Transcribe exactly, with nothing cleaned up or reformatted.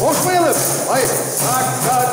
Koşmayalım. Hayır. Tak tak.